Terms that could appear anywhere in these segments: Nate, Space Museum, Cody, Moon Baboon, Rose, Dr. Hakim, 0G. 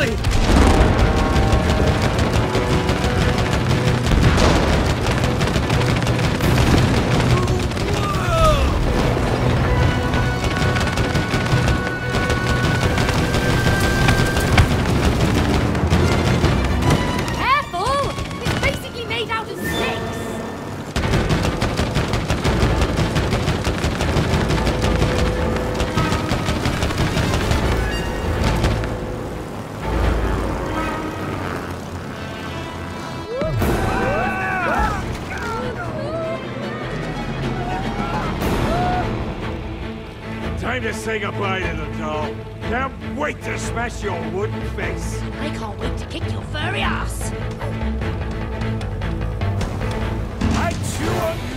Really? Say goodbye to them, doll. Can't wait to smash your wooden face. I can't wait to kick your furry ass. I chew on you,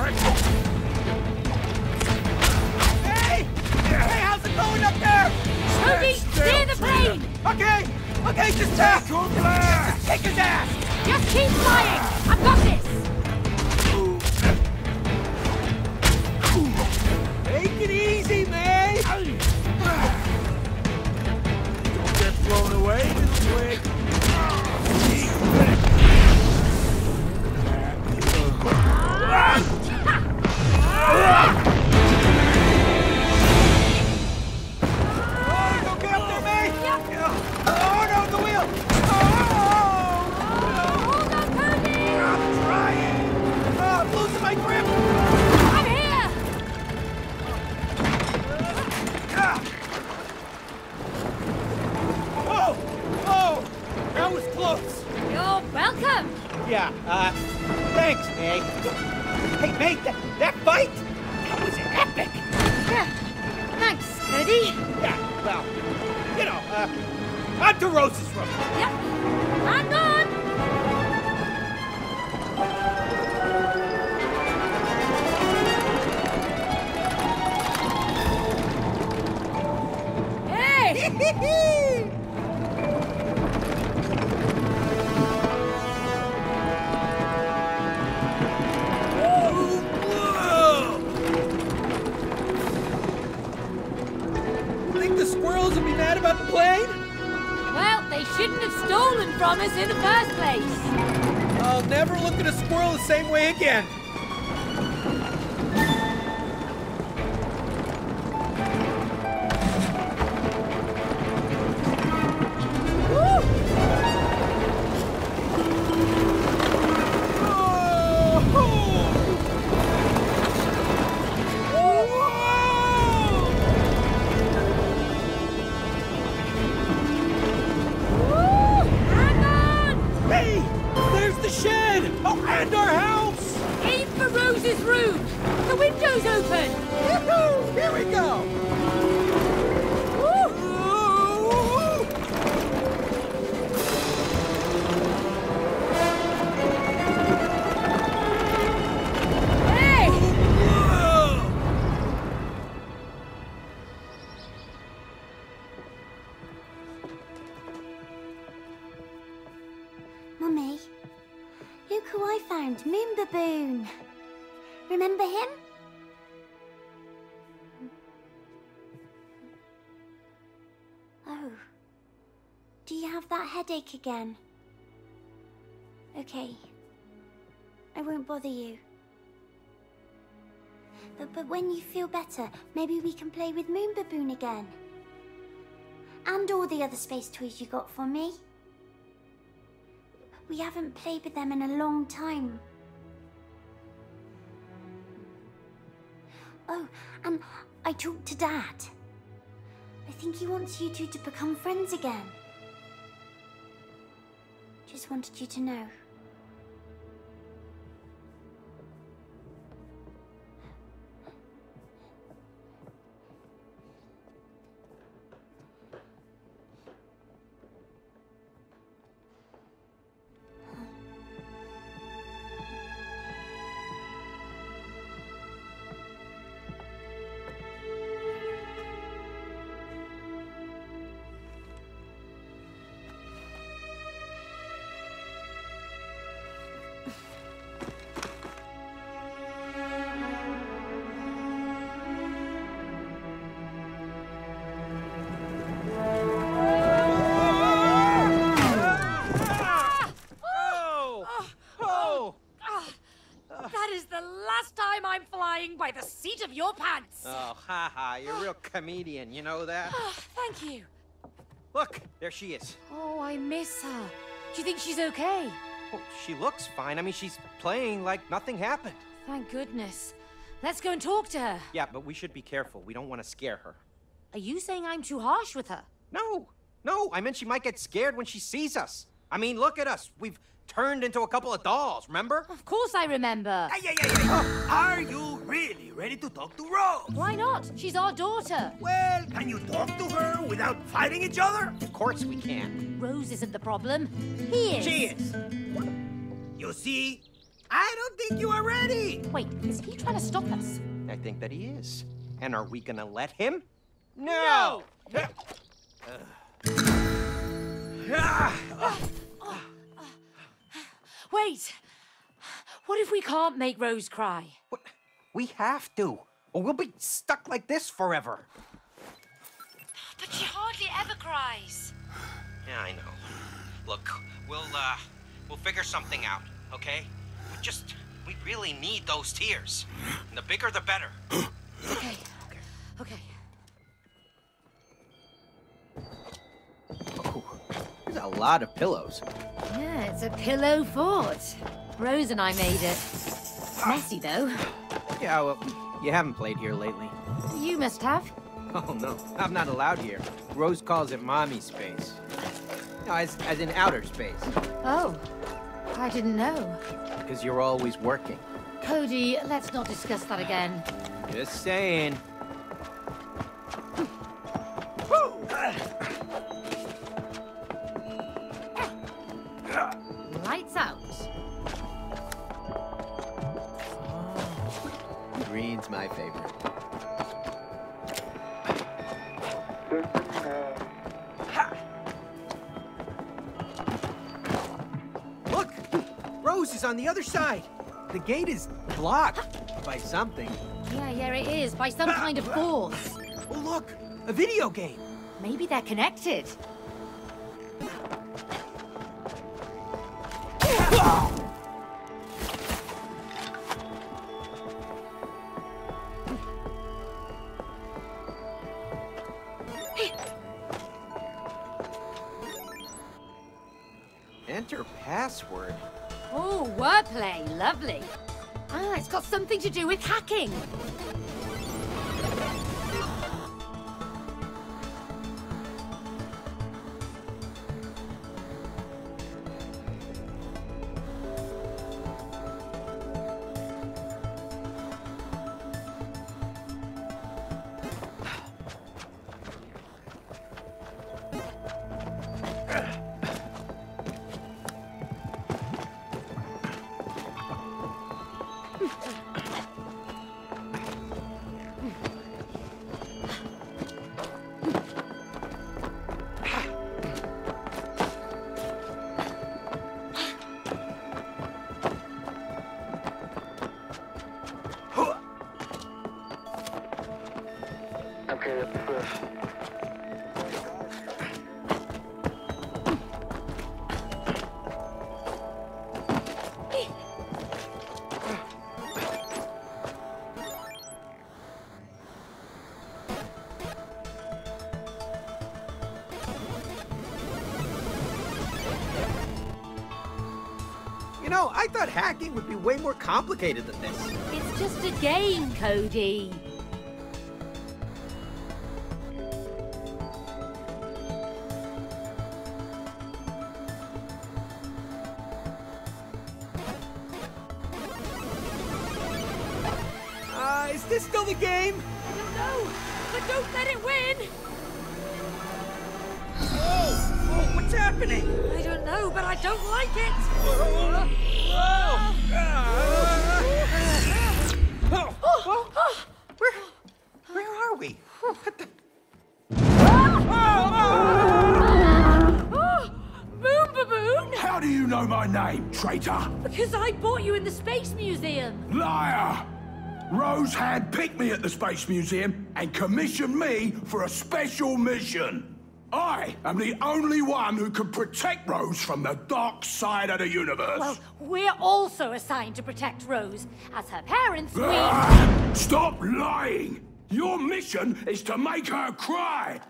right? Hey! Hey, how's it going up there? Cody, steer the plane! Okay! Okay, just tack! Just kick his ass! Just keep flying! I've got this! Take it easy, man! Don't get blown away, little wig. Oh, don't get up there, mate! Oh, no, the wheel! Oh, hold on, Cody! I'm trying! Oh, I'm losing my grip! Welcome! Yeah, thanks, Nate. Hey, mate, that fight? That was epic! Yeah, thanks, Cody. Yeah, well, you know, on to Rose's room. Yep, I'm gone! Hey! From us in the first place. I'll never look at a squirrel the same way again. Moon Baboon. Remember him? Oh. Do you have that headache again? Okay. I won't bother you. But when you feel better, maybe we can play with Moon Baboon again. And all the other space toys you got for me. We haven't played with them in a long time. Oh, and I talked to Dad. I think he wants you two to become friends again. Just wanted you to know. by the seat of your pants. Oh, haha, you're a real comedian, you know that? Oh, thank you. Look, there she is. Oh, I miss her. Do you think she's okay? Well, she looks fine. I mean, she's playing like nothing happened. Thank goodness. Let's go and talk to her. Yeah, but we should be careful. We don't want to scare her. Are you saying I'm too harsh with her? No, no. I meant she might get scared when she sees us. I mean, look at us. We've turned into a couple of dolls, remember? Of course I remember. Hey. Are you really ready to talk to Rose? Why not? She's our daughter. Well, can you talk to her without fighting each other? Of course we can. Rose isn't the problem. He is. She is. You see, I don't think you are ready. Wait, is he trying to stop us? I think that he is. And are we gonna let him? No! Wait! What if we can't make Rose cry? We have to, or we'll be stuck like this forever. But she hardly ever cries. Yeah, I know. Look, we'll figure something out, okay? We really need those tears. And the bigger, the better. Okay. A lot of pillows. Yeah, it's a pillow fort. Rose and I made it. Messy, though. Yeah, well, you haven't played here lately. You must have. Oh, no. I'm not allowed here. Rose calls it mommy space. No, as in outer space. Oh, I didn't know. Because you're always working. Cody, let's not discuss that again. Just saying. Lights out. Oh. Green's my favorite. Look! Rose is on the other side. The gate is blocked by something. Yeah, it is. By some kind of force. Oh, look! A video game. Maybe they're connected. Enter password. Oh, wordplay, lovely. Ah, it's got something to do with hacking. I thought hacking would be way more complicated than this. It's just a game, Cody. Is this still the game? I don't know, but don't let it win! Oh, what's happening? I don't know, but I don't like it! Where are we? Moon Baboon! How do you know my name, traitor? Because I bought you in the Space Museum. Liar! Rose handpicked me at the Space Museum and commissioned me for a special mission. I am the only one who can protect Rose from the dark side of the universe. Well, we're also assigned to protect Rose. As her parents, we... Stop lying! Your mission is to make her cry!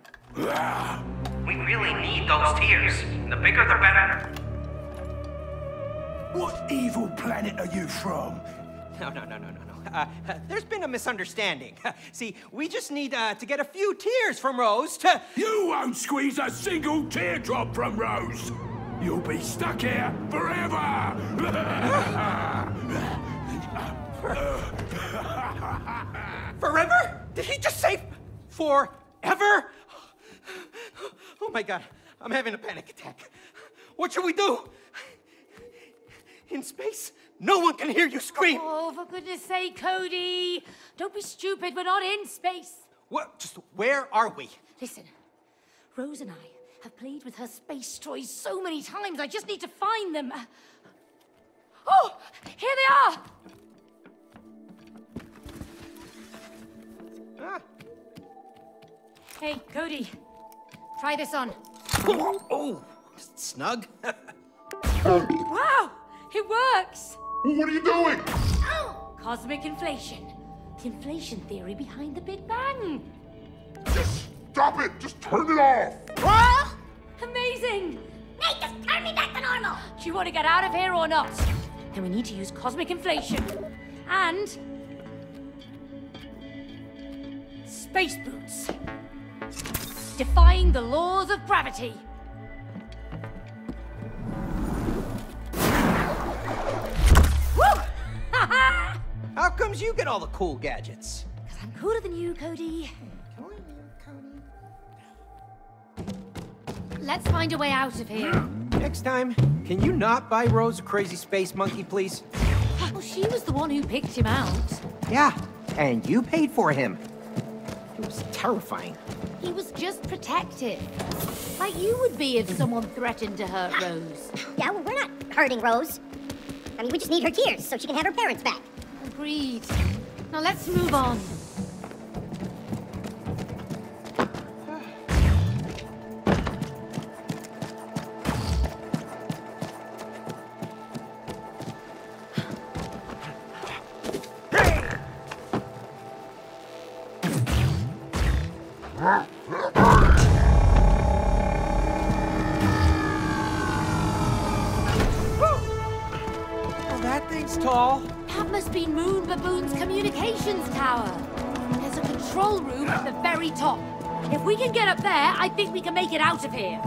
We really need those tears. The bigger, the better. What evil planet are you from? No. There's been a misunderstanding. See, we just need to get a few tears from Rose to... You won't squeeze a single teardrop from Rose! You'll be stuck here forever! Forever? Did he just say forever? Oh my God, I'm having a panic attack. What should we do? In space, no one can hear you scream. Oh, for goodness sake, Cody. Don't be stupid, we're not in space. What? Just where are we? Listen, Rose and I have played with her space toys so many times, I just need to find them. Oh, here they are. Ah. Hey, Cody, try this on. Oh, snug. Wow, it works. What are you doing? Oh, cosmic inflation. The inflation theory behind the Big Bang. Just stop it. Just turn it off. Well, amazing. Nate, just turn me back to normal. Do you want to get out of here or not? Then we need to use cosmic inflation. And... space boots. Defying the laws of gravity. Woo! How comes you get all the cool gadgets? Because I'm cooler than you, Cody. Let's find a way out of here. Next time, can you not buy Rose a crazy space monkey, please? Well, she was the one who picked him out. Yeah, and you paid for him. It was terrifying. He was just protective. Like you would be if someone threatened to hurt Rose. Yeah, well, we're not hurting Rose. I mean, we just need her tears so she can have her parents back. Agreed. Now let's move on. Moon Baboon's communications tower. There's a control room at the very top. If we can get up there, I think we can make it out of here.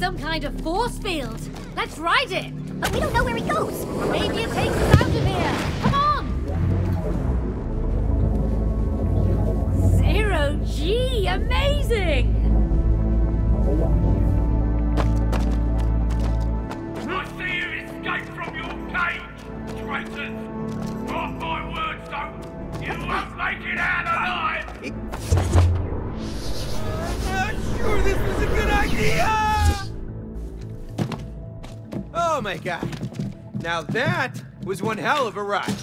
Some kind of force field. Let's ride it. But we don't know where it goes. Maybe it takes us out of here. Come on! 0G, amazing! I see you escape from your cage, traitors! Mark my words, though. You won't make it out alive! I'm not sure this is a good idea! Oh my God, now that was one hell of a ride.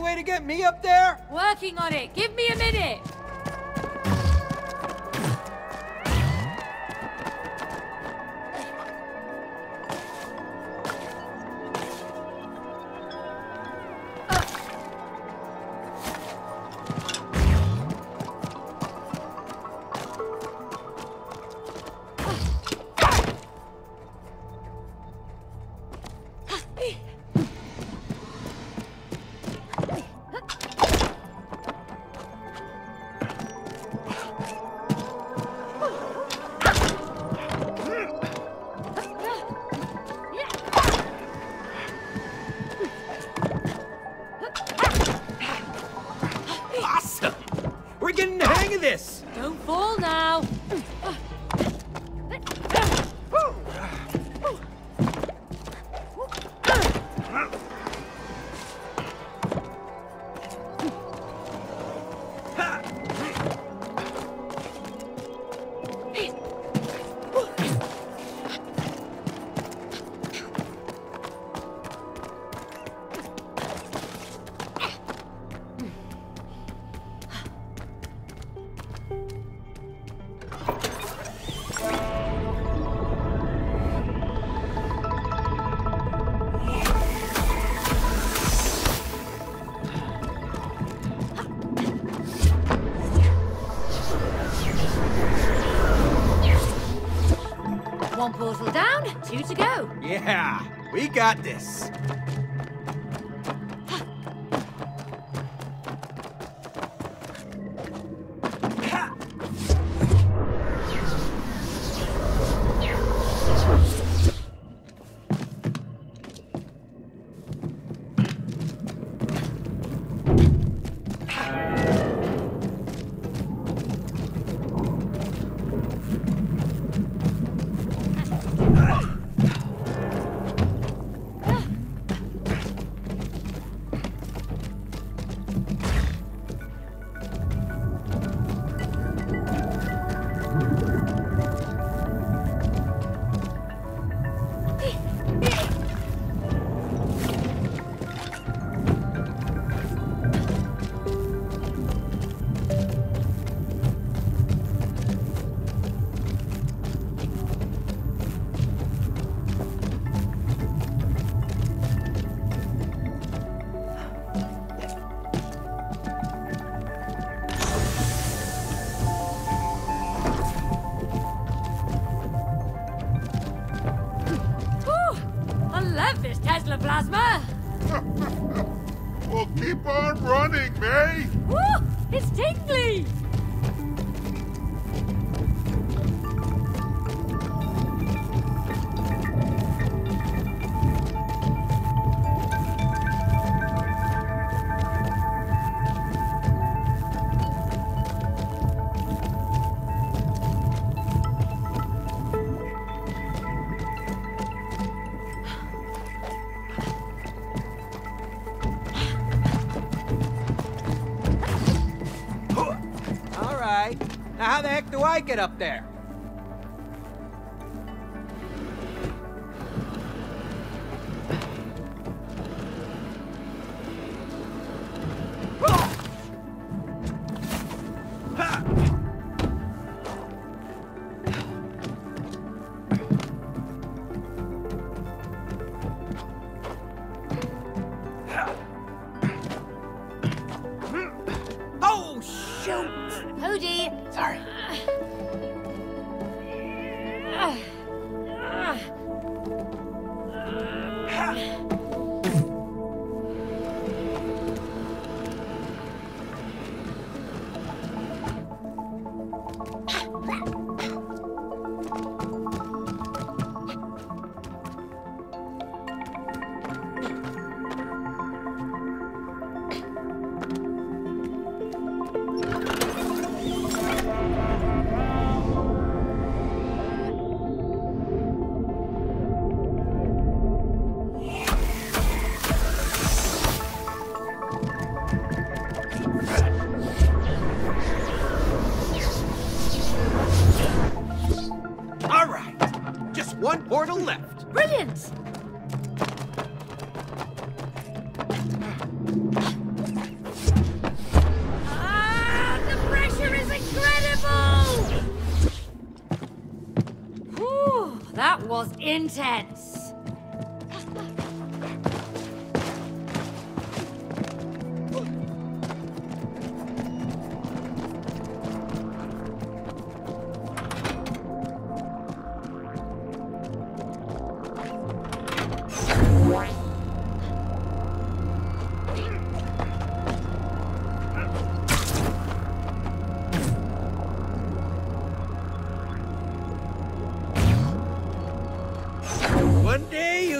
Way to get me up there? Working on it. Give me a minute. Portal down, 2 to go. Yeah, we got this. the heck do I get up there? Intense.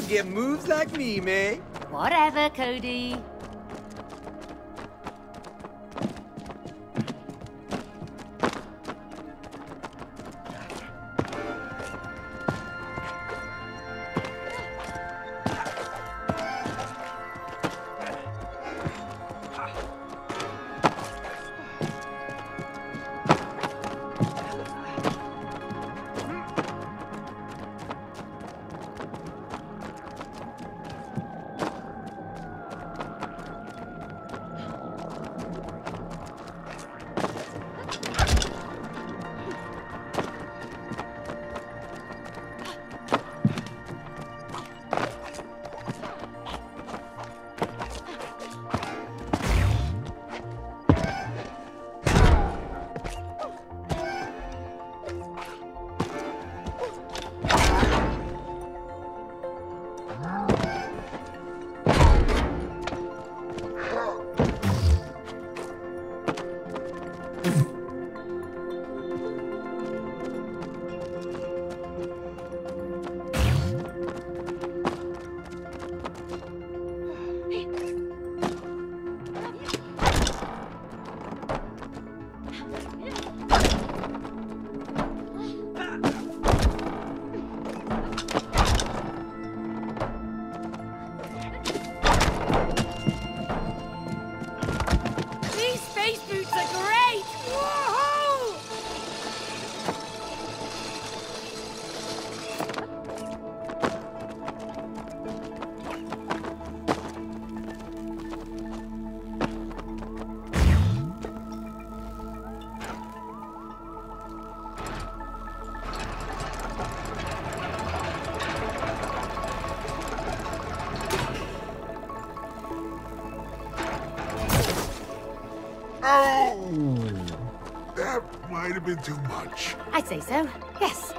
Get moves like me, man. Whatever, Cody. Been too much. I'd say so, yes.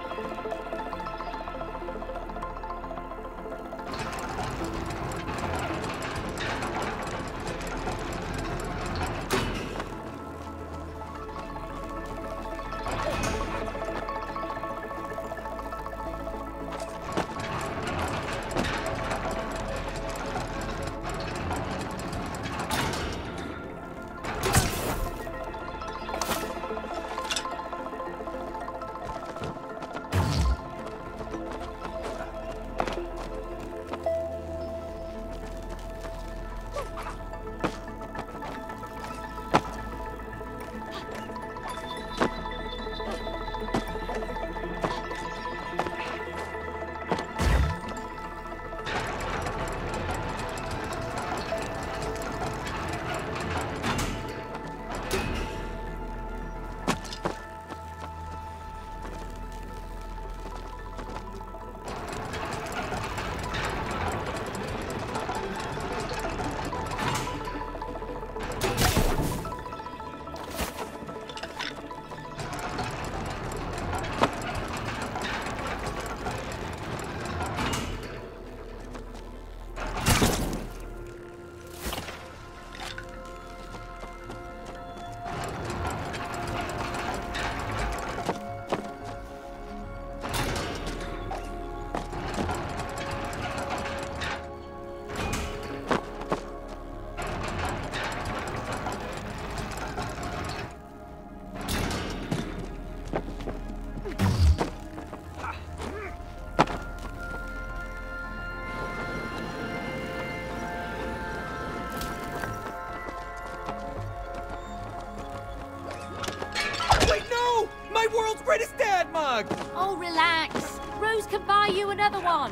my world's greatest dad mug! Oh, relax. Rose can buy you another one.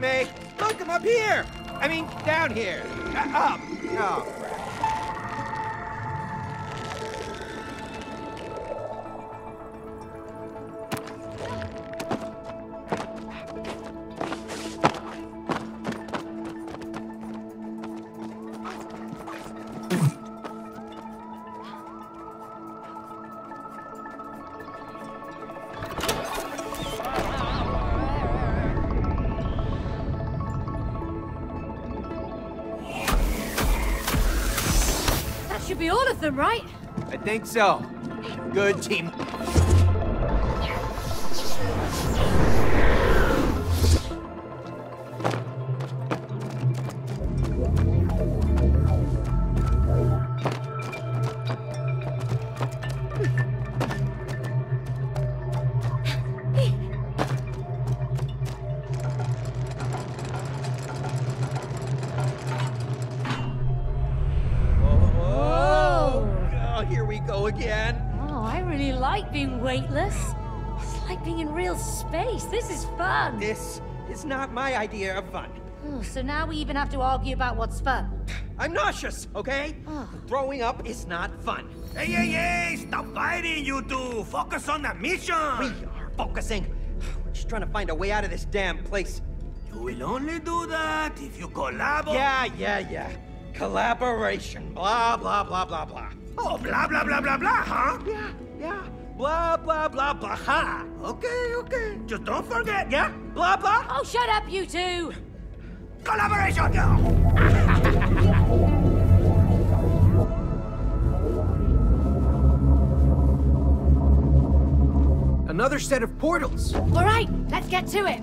Mate. Look, I'm up here. I mean, down here. Up. No. Them, right? I think so. Good team. This is fun! This is not my idea of fun. Oh, so now we even have to argue about what's fun. I'm nauseous, okay? Oh. Throwing up is not fun. Hey, hey, hey! Stop fighting, you two! Focus on the mission! We are focusing. We're just trying to find a way out of this damn place. You will only do that if you collaborate. Yeah. Collaboration. Blah, blah, blah, blah, blah. Oh, blah, blah, blah, blah, blah, huh? Yeah. Blah, blah, blah, blah, ha! Okay. Just don't forget, yeah? Blah, blah! Oh, shut up, you two! Collaboration! Another set of portals! All right, let's get to it!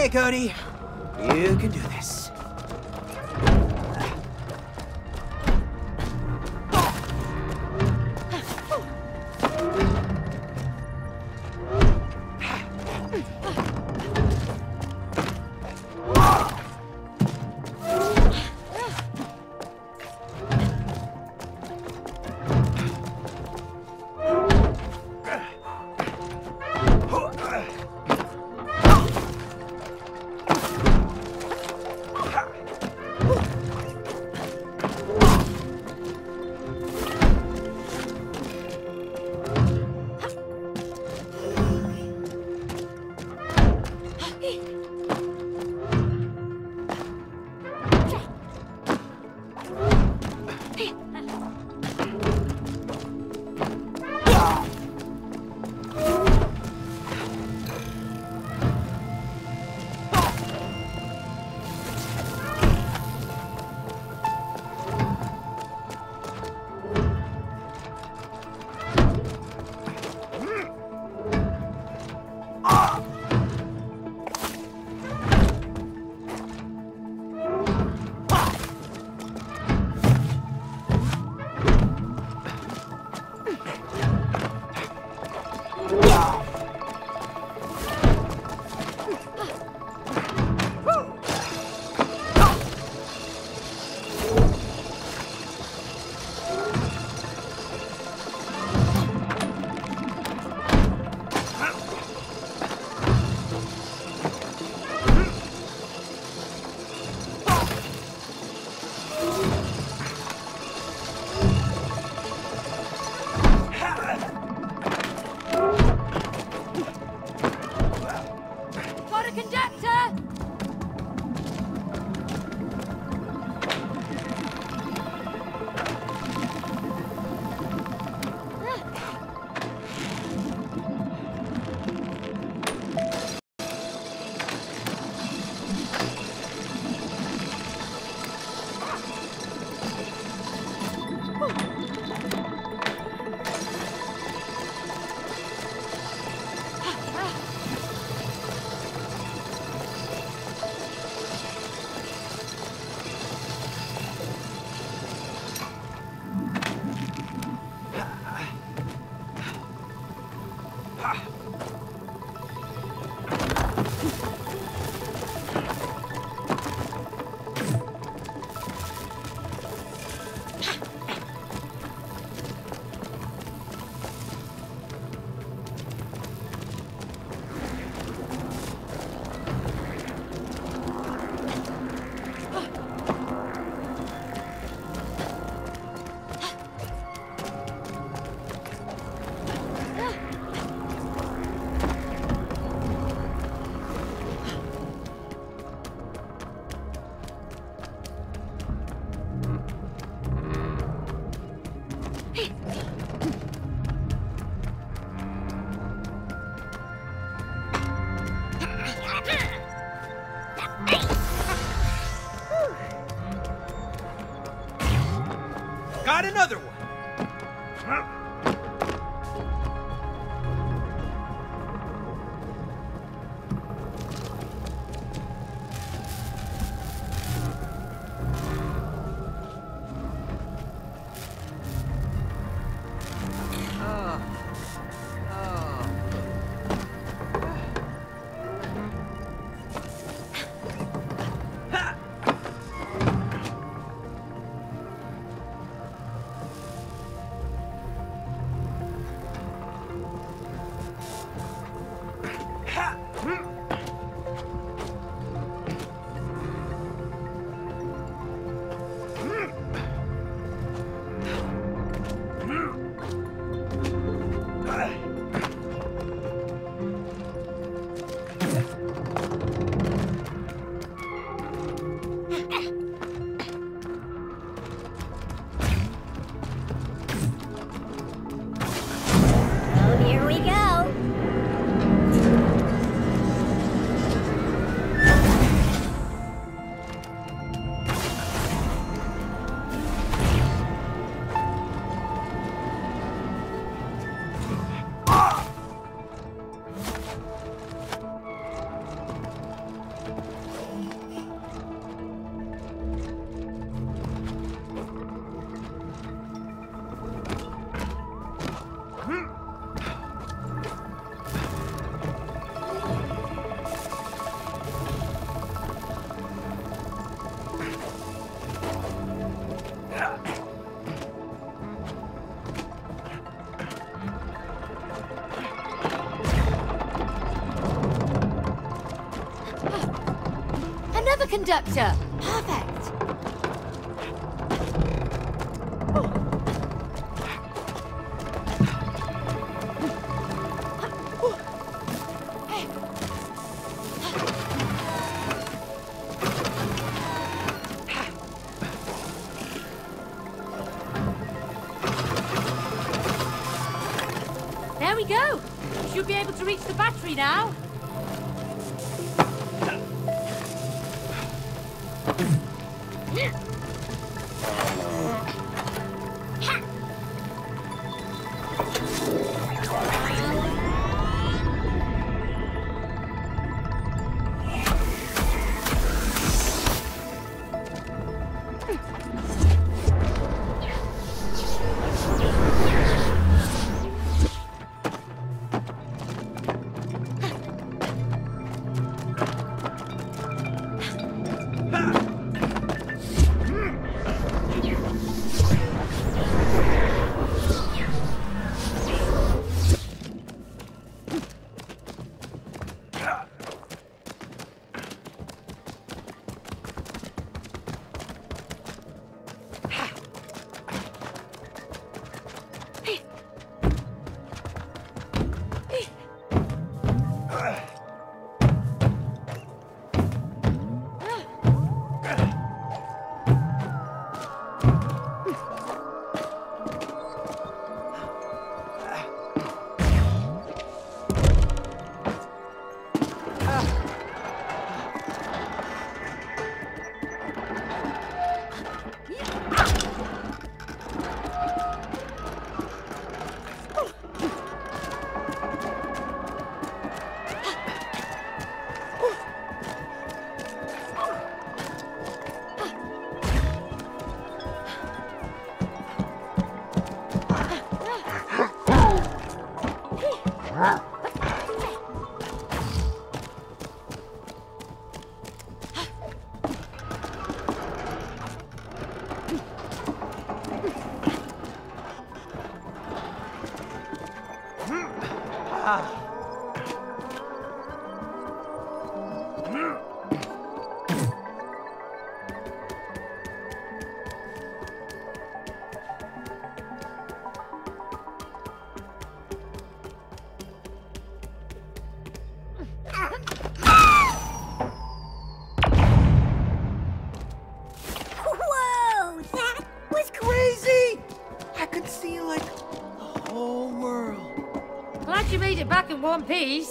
Okay, Cody, you can do this. Conductor. Perfect. be able to reach the battery now. In one piece.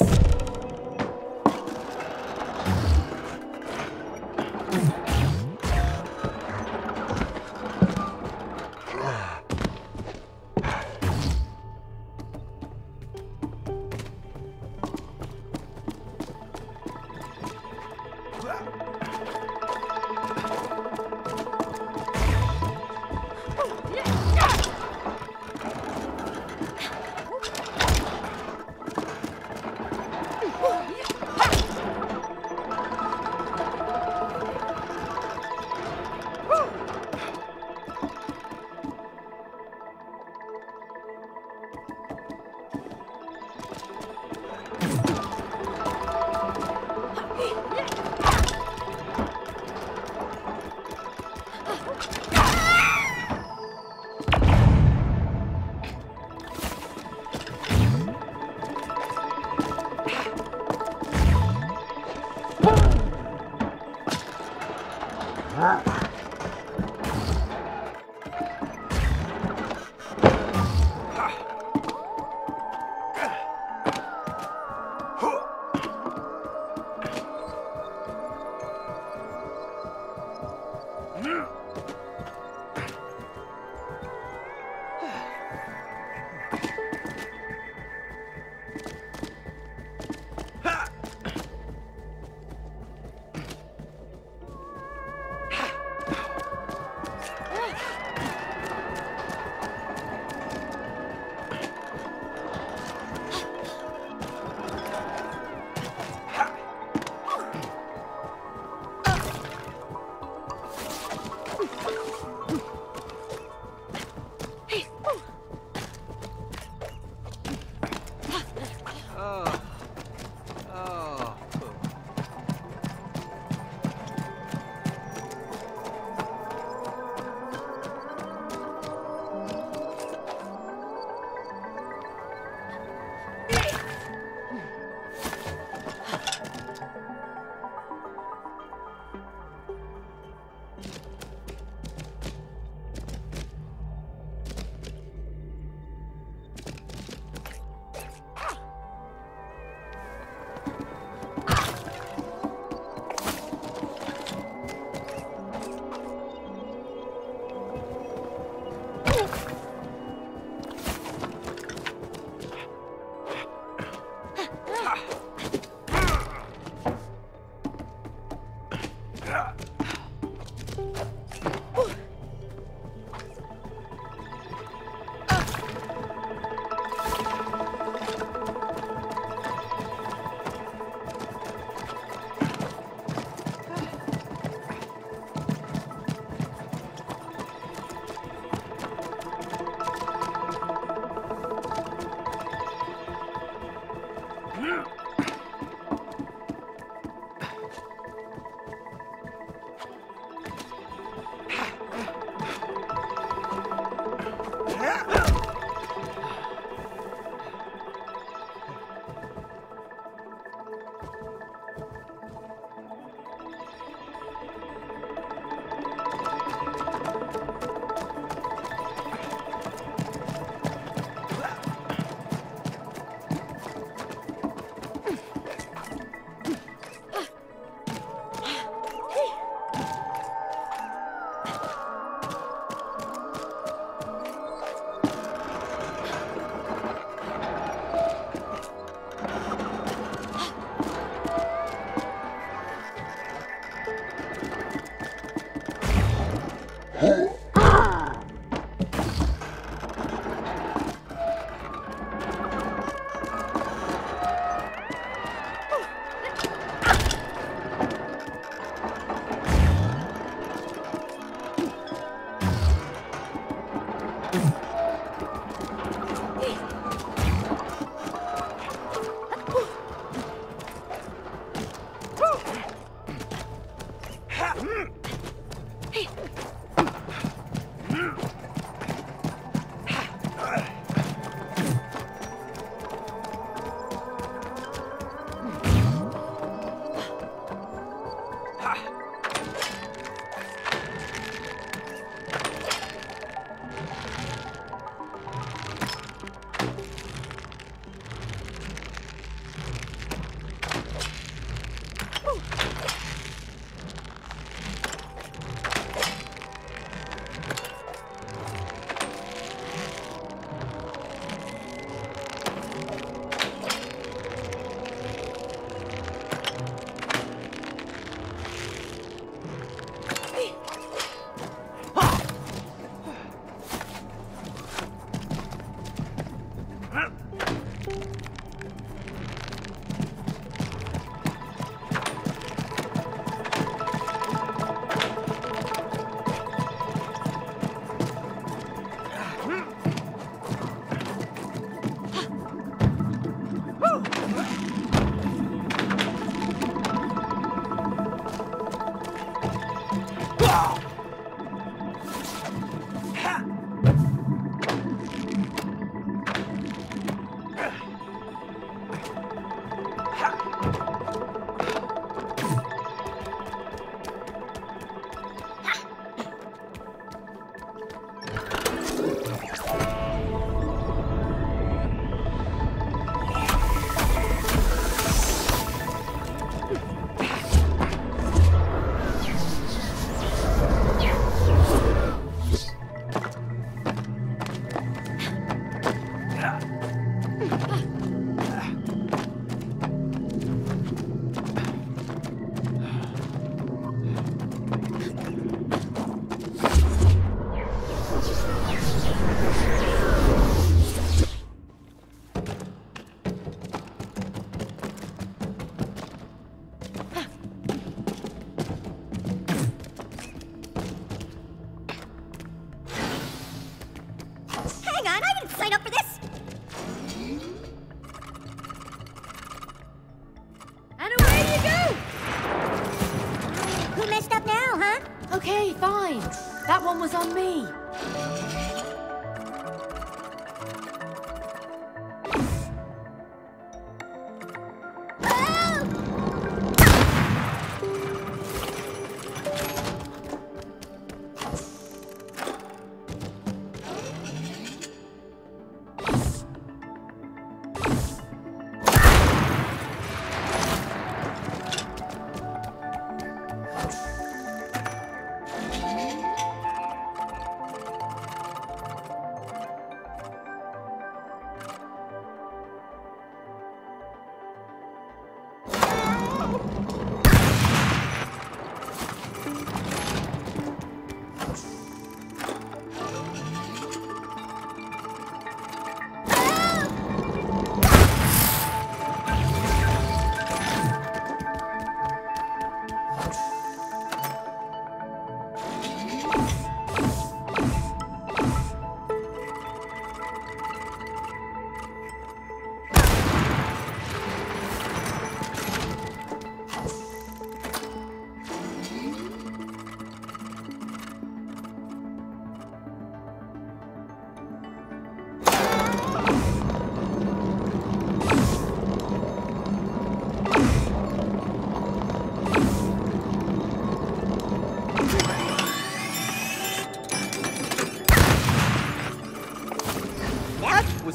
Okay, fine. That one was on me.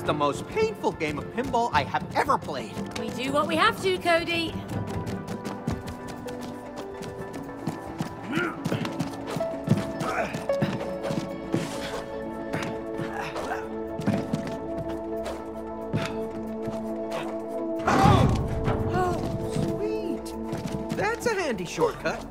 The most painful game of pinball I have ever played. We do what we have to, Cody. Oh, sweet. That's a handy shortcut.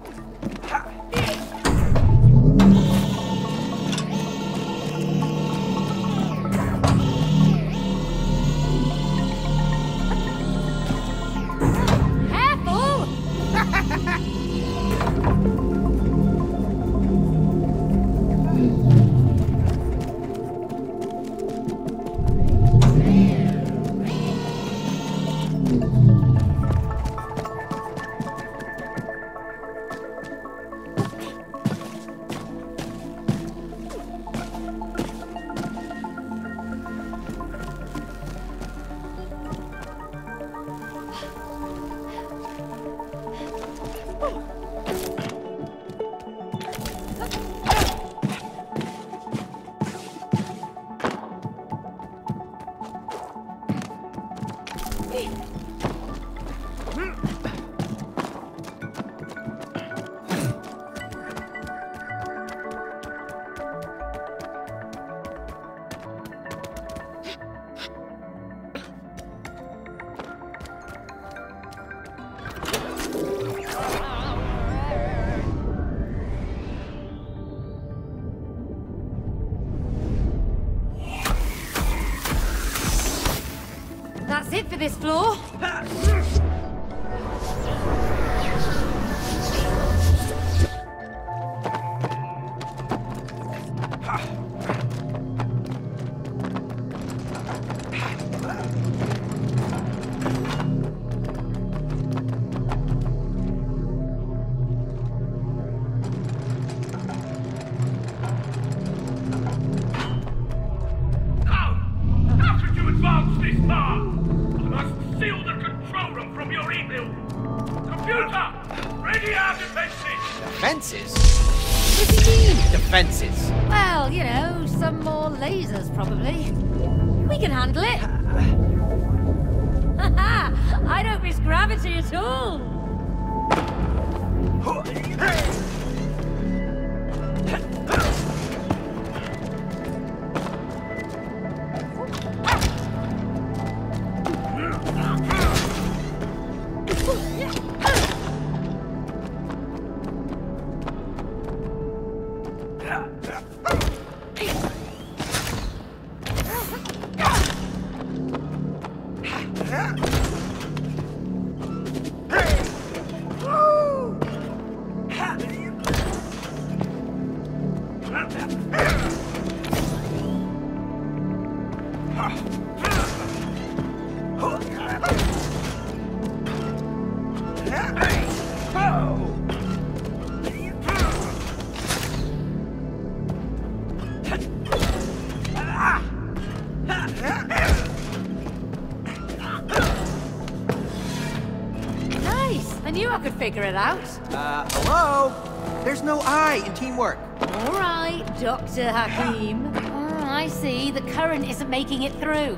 This floor. figure it out. Hello? There's no I in teamwork. All right, Dr. Hakim. Oh, I see. The current isn't making it through.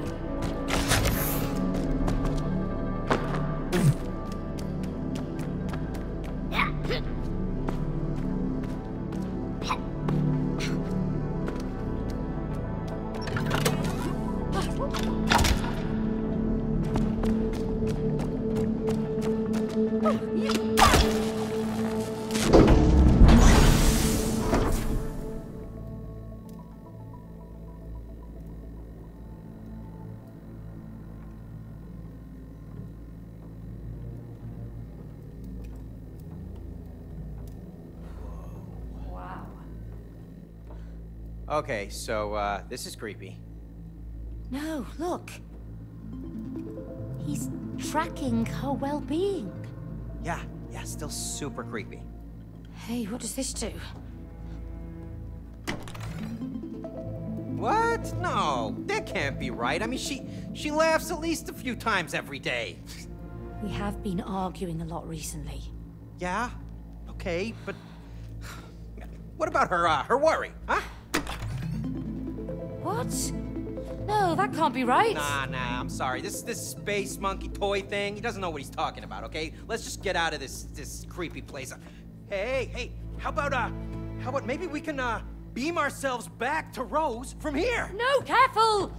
Okay, so, this is creepy. No, look. He's tracking her well-being. Yeah, still super creepy. Hey, what does this do? What? No, that can't be right. I mean, she laughs at least a few times every day. We have been arguing a lot recently. Yeah? Okay, but... what about her worry, huh? What? No, that can't be right. Nah, I'm sorry. This space monkey toy thing, he doesn't know what he's talking about, okay? Let's just get out of this creepy place. Hey, how about maybe we can, beam ourselves back to Rose from here? No, careful!